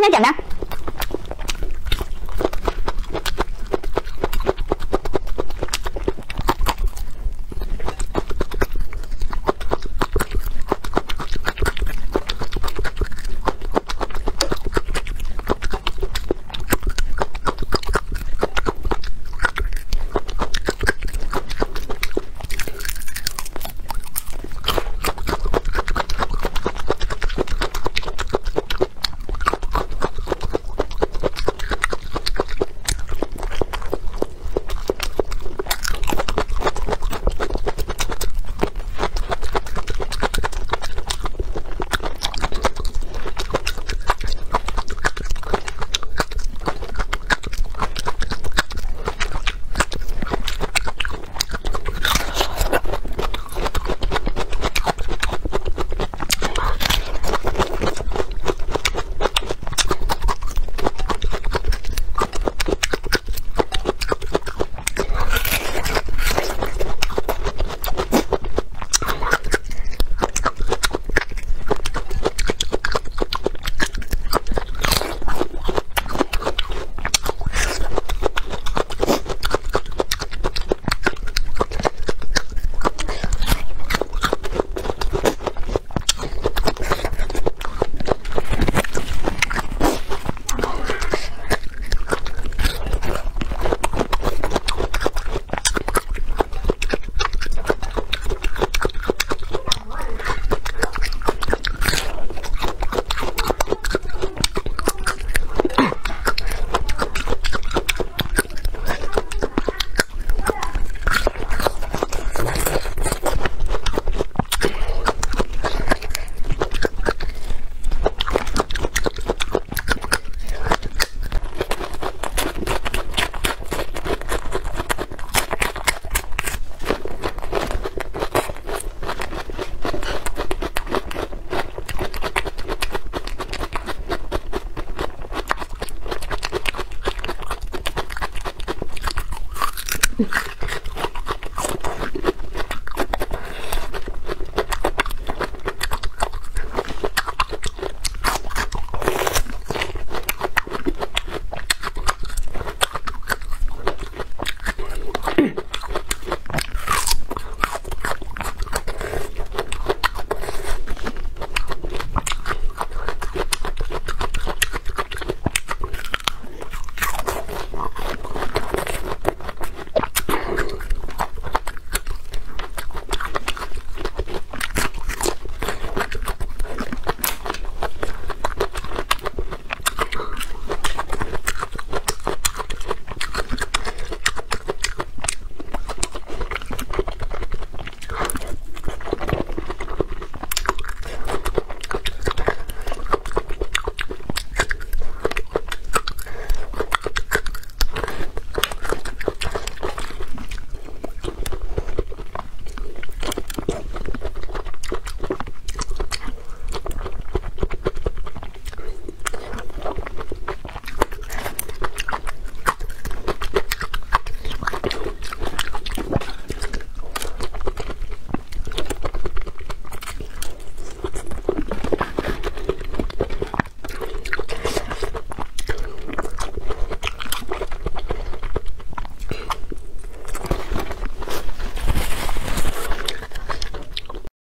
应该简单。